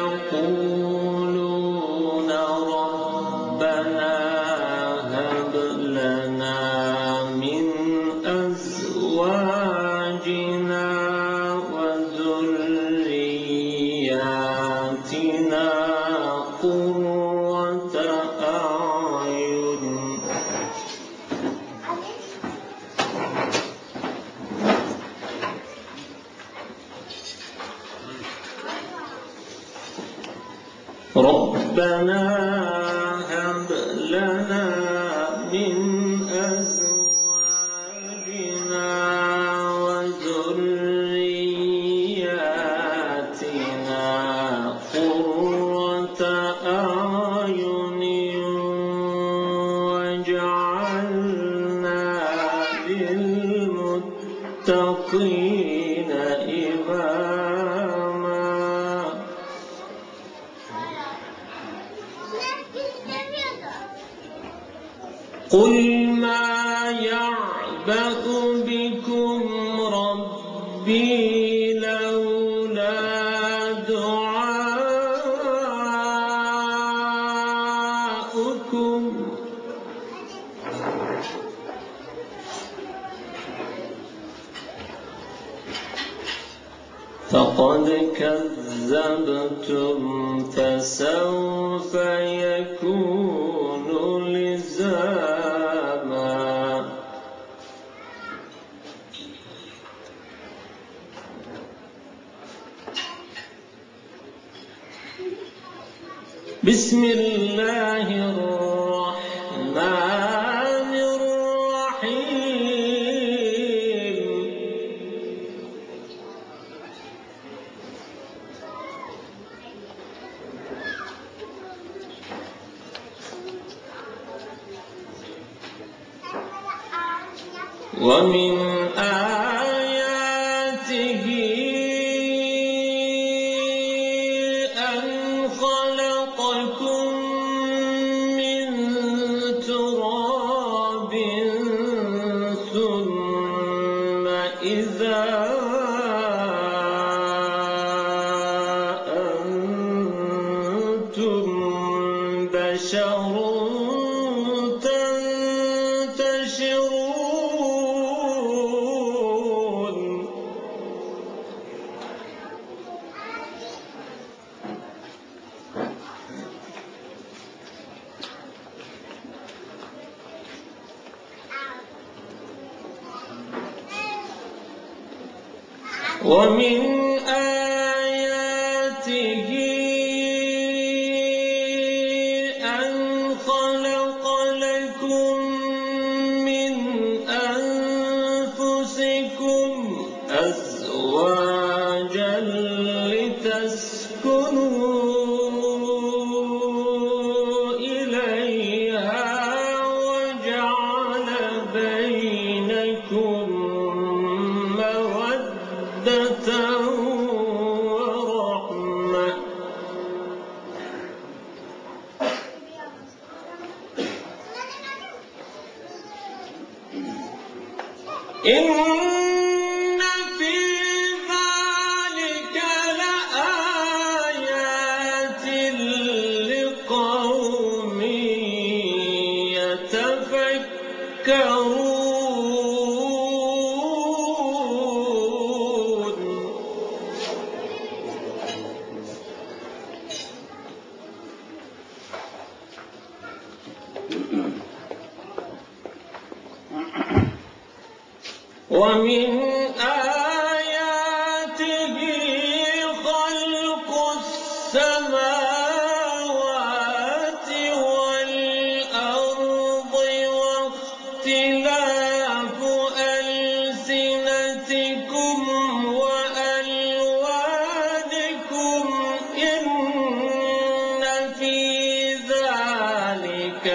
يقولون ربنا هب لنا من أزواجنا وذرياتنا قرة أعين ربنا هب لنا من أزواجنا وذرياتنا قرة أعين واجعلنا للمتقين إماما. قل ما يعبأ بكم ربي لولا دعاؤكم فقد كذبتم فسوف يكون لزاما. بسم الله الرحمن الرحيم. ومن آياته أن خلقكم من تراب ثم إذا أنتم بشر ومن آياته أن خلق لكم من أنفسكم أزواجا لتسكنوا إليها وجعل بينكم ورحمة. إن في ذلك لآيات لقوم يتفكرون. ومن آياته خلق السماوات والأرض واختلاف ألسنتكم وألوانكم إن في ذلك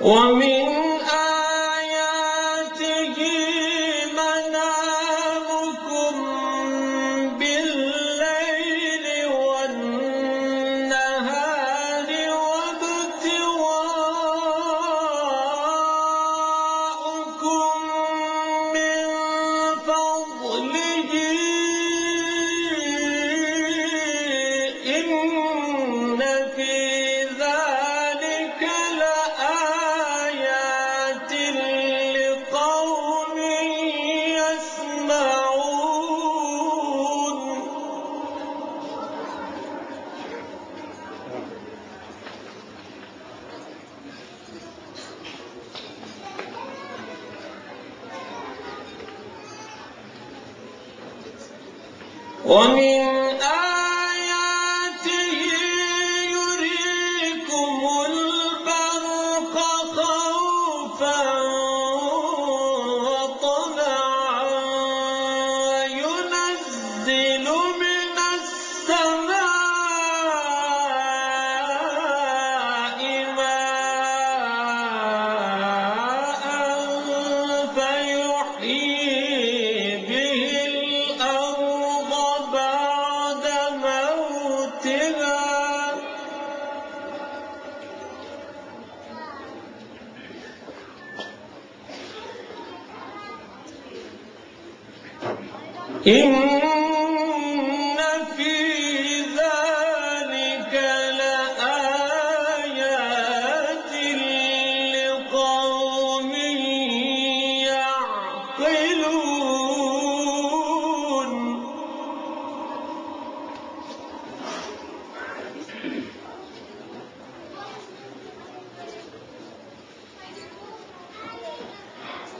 ومن آياته منامكم بالليل والنهار وابتغاؤكم من فضله إن في ومن آياته يريكم البرق خوفا وطمعا وينزل من السماء ماء فيحيي به إن في ذلك لآيات لقوم يعقلون.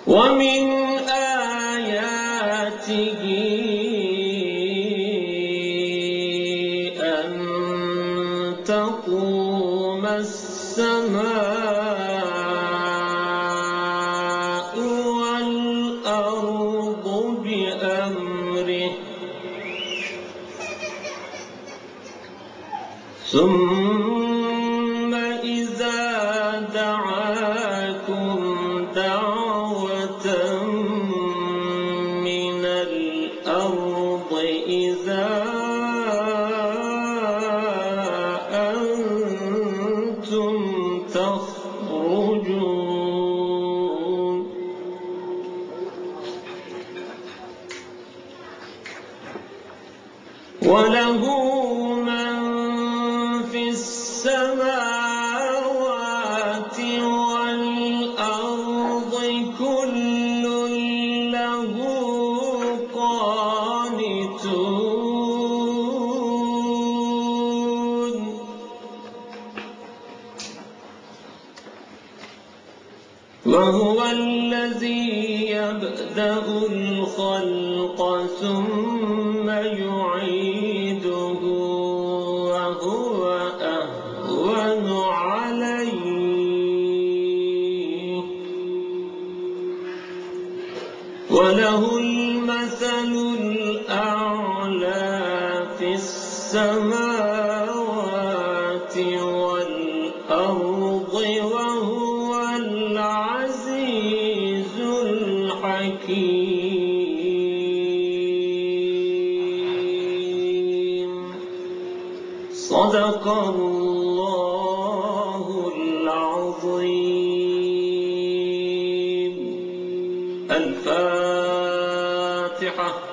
ومن آياته أن تقوم السماء والأرض بأمره ثم إذا دعاكم دعوة وله من في السماوات والأرض كل له قانتون. وهو الذي يبدأ الخلق ثم يعيده وهو أهون عليه وله المثل الأعلى في السماوات والأرض وهو العزيز الحكيم. صدق الله العظيم. الفاتحة.